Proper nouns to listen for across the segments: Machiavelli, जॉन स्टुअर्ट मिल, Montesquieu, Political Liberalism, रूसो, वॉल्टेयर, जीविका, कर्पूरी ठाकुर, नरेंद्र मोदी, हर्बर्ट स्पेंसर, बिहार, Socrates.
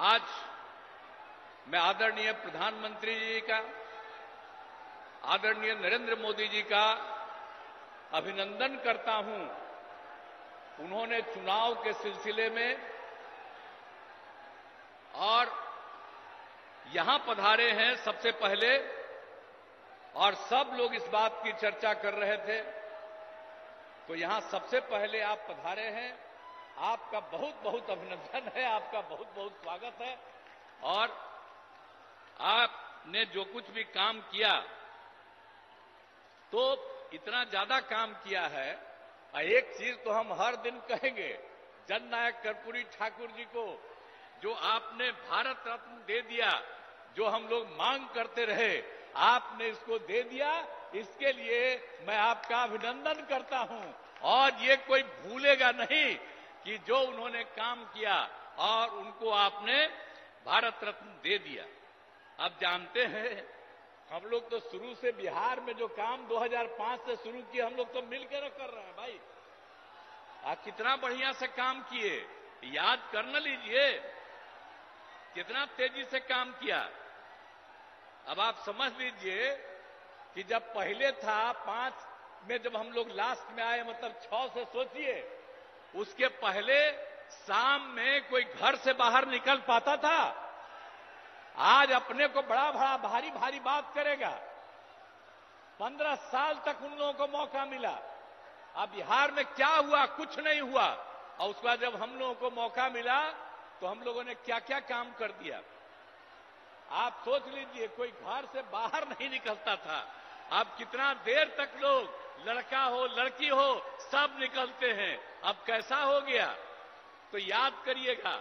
आज मैं आदरणीय प्रधानमंत्री जी का, आदरणीय नरेंद्र मोदी जी का अभिनंदन करता हूं। उन्होंने चुनाव के सिलसिले में और यहां पधारे हैं सबसे पहले, और सब लोग इस बात की चर्चा कर रहे थे, तो यहां सबसे पहले आप पधारे हैं। आपका बहुत बहुत अभिनंदन है, आपका बहुत बहुत स्वागत है। और आपने जो कुछ भी काम किया, तो इतना ज्यादा काम किया है। एक चीज तो हम हर दिन कहेंगे, जननायक कर्पूरी ठाकुर जी को जो आपने भारत रत्न दे दिया, जो हम लोग मांग करते रहे, आपने इसको दे दिया। इसके लिए मैं आपका अभिनंदन करता हूं। और ये कोई भूलेगा नहीं कि जो उन्होंने काम किया और उनको आपने भारत रत्न दे दिया। आप जानते हैं, हम लोग तो शुरू से बिहार में जो काम 2005 से शुरू किया, हम लोग तो मिलकर कर रहे हैं भाई। आप कितना बढ़िया से काम किए, याद कर न लीजिए कितना तेजी से काम किया। अब आप समझ लीजिए कि जब पहले था 5 में, जब हम लोग लास्ट में आए, मतलब 6 से सोचिए, उसके पहले शाम में कोई घर से बाहर निकल पाता था। आज अपने को बड़ा भारी भारी बात करेगा। 15 साल तक उन लोगों को मौका मिला। अब बिहार में क्या हुआ? कुछ नहीं हुआ। और उसके बाद जब हम लोगों को मौका मिला, तो हम लोगों ने क्या क्या काम कर दिया। आप सोच लीजिए, कोई घर से बाहर नहीं निकलता था। अब कितना देर तक लोग, लड़का हो लड़की हो, सब निकलते हैं। अब कैसा हो गया? तो याद करिएगा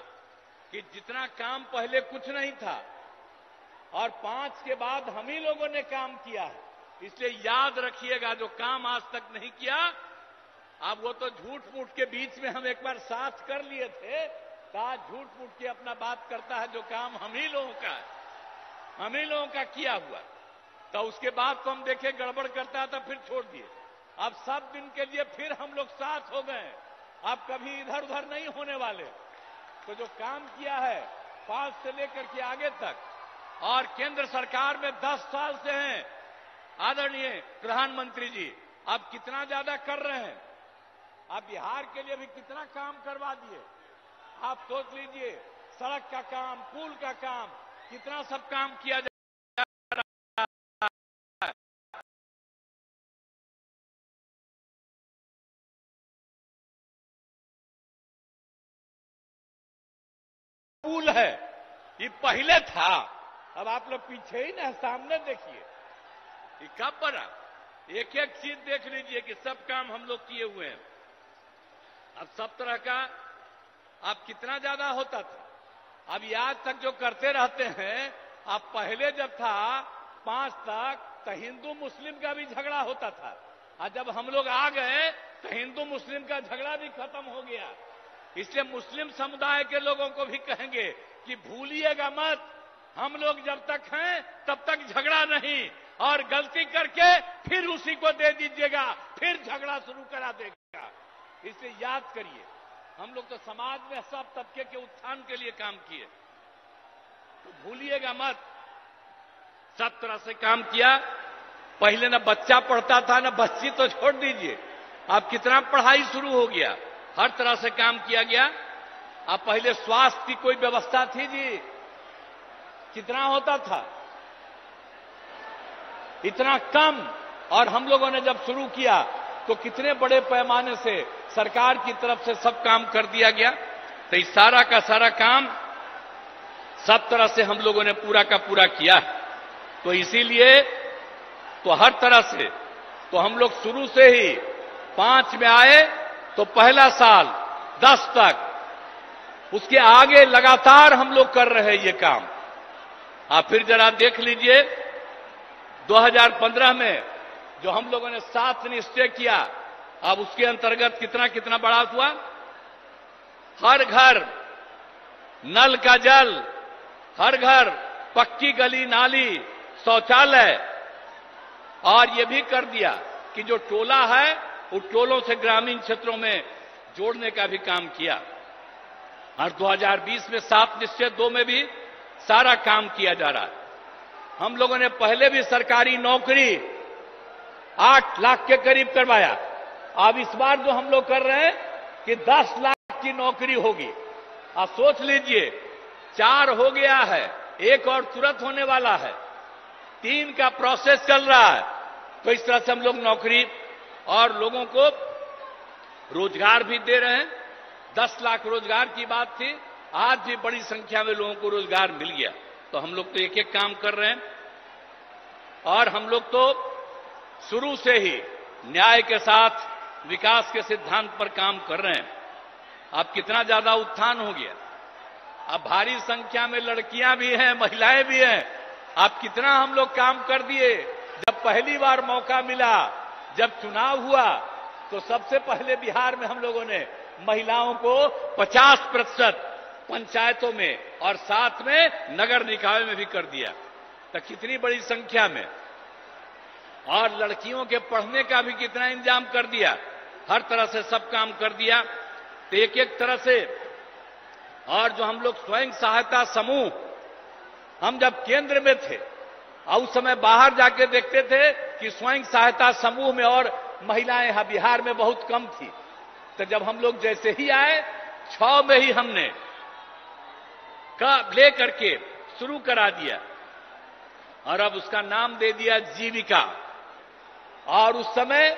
कि जितना काम पहले कुछ नहीं था, और 5 के बाद हम ही लोगों ने काम किया है। इसलिए याद रखिएगा, जो काम आज तक नहीं किया, अब वो तो झूठ मूठ के बीच में हम एक बार साथ कर लिए थे। झूठ मूठ के अपना बात करता है, जो काम हम ही लोगों का किया हुआ, तो उसके बाद तो हम देखे गड़बड़ करता था, फिर छोड़ दिए। अब सब दिन के लिए फिर हम लोग साथ हो गए। अब कभी इधर उधर नहीं होने वाले। तो जो काम किया है 5 से लेकर के आगे तक, और केंद्र सरकार में 10 साल से हैं आदरणीय प्रधानमंत्री जी, आप कितना ज्यादा कर रहे हैं। आप बिहार के लिए भी कितना काम करवा दिए। आप सोच लीजिए, सड़क का काम, पुल का काम, कितना सब काम किया जा रहा है। पुल है, ये पहले था। अब आप लोग पीछे ही ना, सामने देखिए, ये कब बना। एक एक चीज देख लीजिए कि सब काम हम लोग किए हुए हैं। अब सब तरह का आप कितना ज्यादा होता था। अब आज तक जो करते रहते हैं, आप पहले जब था 5 तक, तो हिंदू मुस्लिम का भी झगड़ा होता था। आज जब हम लोग आ गए, तो हिंदू मुस्लिम का झगड़ा भी खत्म हो गया। इसलिए मुस्लिम समुदाय के लोगों को भी कहेंगे कि भूलिएगा मत, हम लोग जब तक हैं तब तक झगड़ा नहीं, और गलती करके फिर उसी को दे दीजिएगा, फिर झगड़ा शुरू करा देगा। इसलिए याद करिए, हम लोग तो समाज में सब तबके के उत्थान के लिए काम किए, तो भूलिएगा मत। सब तरह से काम किया। पहले ना बच्चा पढ़ता था, ना बच्ची, तो छोड़ दीजिए, अब कितना पढ़ाई शुरू हो गया। हर तरह से काम किया गया। अब पहले स्वास्थ्य की कोई व्यवस्था थी जी? कितना होता था, इतना कम। और हम लोगों ने जब शुरू किया, तो कितने बड़े पैमाने से सरकार की तरफ से सब काम कर दिया गया। तो इस सारा का सारा काम सब तरह से हम लोगों ने पूरा का पूरा किया। तो इसीलिए तो हर तरह से, तो हम लोग शुरू से ही 5 में आए, तो पहला साल 10 तक, उसके आगे लगातार हम लोग कर रहे हैं ये काम। आप फिर जरा देख लीजिए, 2015 में जो हम लोगों ने 7 निश्चय किया, अब उसके अंतर्गत कितना कितना बड़ा हुआ। हर घर नल का जल, हर घर पक्की गली नाली, शौचालय। और ये भी कर दिया कि जो टोला है, उस टोलों से ग्रामीण क्षेत्रों में जोड़ने का भी काम किया। और 2020 में 7 निश्चय 2 में भी सारा काम किया जा रहा है। हम लोगों ने पहले भी सरकारी नौकरी 8 लाख के करीब करवाया। अब इस बार जो हम लोग कर रहे हैं कि 10 लाख की नौकरी होगी। आप सोच लीजिए, 4 हो गया है, 1 और तुरंत होने वाला है, 3 का प्रोसेस चल रहा है। तो इस तरह से हम लोग नौकरी और लोगों को रोजगार भी दे रहे हैं। 10 लाख रोजगार की बात थी, आज भी बड़ी संख्या में लोगों को रोजगार मिल गया। तो हम लोग तो एक एक काम कर रहे हैं और हम लोग तो शुरू से ही न्याय के साथ विकास के सिद्धांत पर काम कर रहे हैं। अब कितना ज्यादा उत्थान हो गया, अब भारी संख्या में लड़कियां भी हैं, महिलाएं भी हैं। अब कितना हम लोग काम कर दिए। जब पहली बार मौका मिला, जब चुनाव हुआ, तो सबसे पहले बिहार में हम लोगों ने महिलाओं को 50% पंचायतों में और साथ में नगर निकाय में भी कर दिया। तो कितनी बड़ी संख्या में, और लड़कियों के पढ़ने का भी कितना इंतजाम कर दिया। हर तरह से सब काम कर दिया। तो एक एक तरह से, और जो हम लोग स्वयं सहायता समूह, हम जब केंद्र में थे और उस समय बाहर जाके देखते थे कि स्वयं सहायता समूह में और महिलाएं यहां बिहार में बहुत कम थी। तो जब हम लोग जैसे ही आए, 6 में ही हमने का ले करके शुरू करा दिया और अब उसका नाम दे दिया जीविका। और उस समय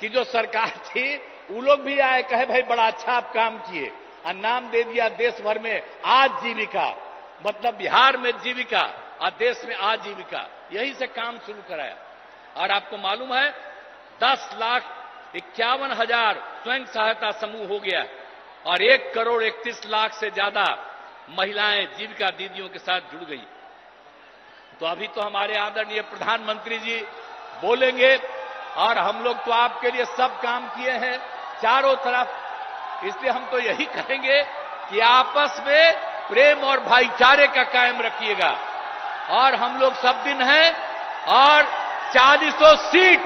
की जो सरकार थी, वो लोग भी आए, कहे भाई बड़ा अच्छा आप काम किए, और नाम दे दिया देश भर में आज जीविका, मतलब बिहार में जीविका और देश में आजीविका। यही से काम शुरू कराया। और आपको मालूम है 10,51,000 स्वयं सहायता समूह हो गया और 1,31,00,000 से ज्यादा महिलाएं जीविका दीदियों के साथ जुड़ गई। तो अभी तो हमारे आदरणीय प्रधानमंत्री जी बोलेंगे और हम लोग तो आपके लिए सब काम किए हैं चारों तरफ। इसलिए हम तो यही कहेंगे कि आपस में प्रेम और भाईचारे का कायम रखिएगा। और हम लोग सब दिन हैं और 400 सीट,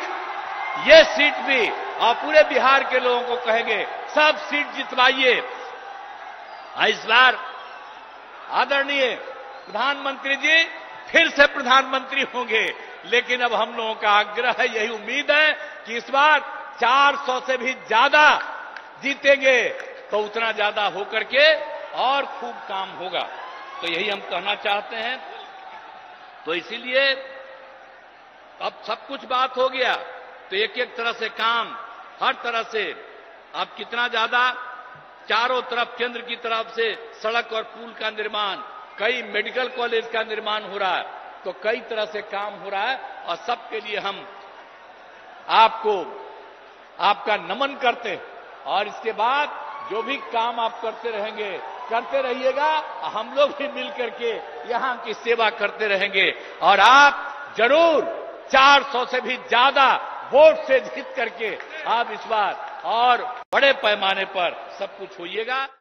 ये सीट भी, और पूरे बिहार के लोगों को कहेंगे सब सीट जितवाइए। इस बार आदरणीय प्रधानमंत्री जी फिर से प्रधानमंत्री होंगे, लेकिन अब हम लोगों का आग्रह है, यही उम्मीद है कि इस बार 400 से भी ज्यादा जीतेंगे, तो उतना ज्यादा होकर के और खूब काम होगा। तो यही हम कहना चाहते हैं। तो इसीलिए अब सब कुछ बात हो गया। तो एक एक तरह से काम, हर तरह से अब कितना ज्यादा, चारों तरफ केंद्र की तरफ से सड़क और पुल का निर्माण, कई मेडिकल कॉलेज का निर्माण हो रहा है। तो कई तरह से काम हो रहा है और सबके लिए हम आपको, आपका नमन करते हैं। और इसके बाद जो भी काम आप करते रहेंगे, करते रहिएगा, हम लोग भी मिलकर के यहां की सेवा करते रहेंगे। और आप जरूर 400 से भी ज्यादा वोट से जीत करके आप इस बार और बड़े पैमाने पर सब कुछ होइएगा।